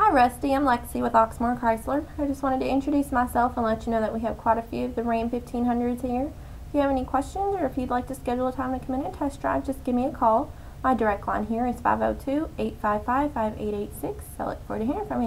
Hi Rusty, I'm Lexi with Oxmoor Chrysler. I just wanted to introduce myself and let you know that we have quite a few of the Ram 1500s here. If you have any questions or if you'd like to schedule a time to come in and test drive, just give me a call. My direct line here is 502-855-5886. I look forward to hearing from you.